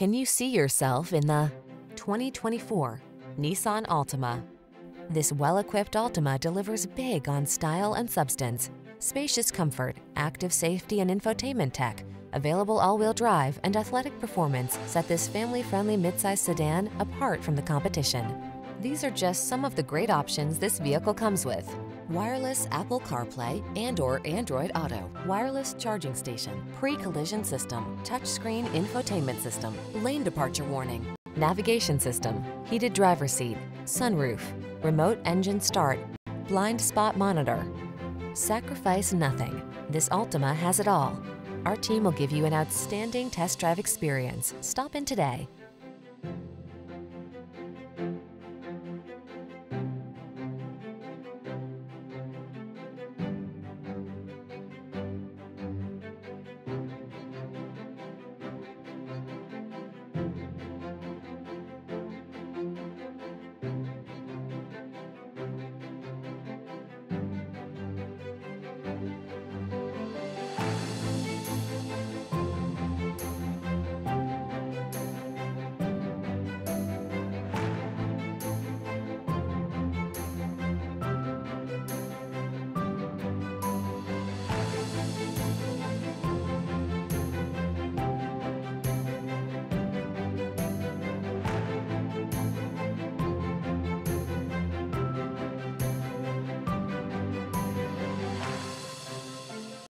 Can you see yourself in the 2024 Nissan Altima? This well-equipped Altima delivers big on style and substance. Spacious comfort, active safety and infotainment tech, available all-wheel drive and athletic performance set this family-friendly midsize sedan apart from the competition. These are just some of the great options this vehicle comes with: wireless Apple CarPlay and/or Android Auto, wireless charging station, pre-collision system, touchscreen infotainment system, lane departure warning, navigation system, heated driver's seat, sunroof, remote engine start, blind spot monitor. Sacrifice nothing. This Altima has it all. Our team will give you an outstanding test drive experience. Stop in today.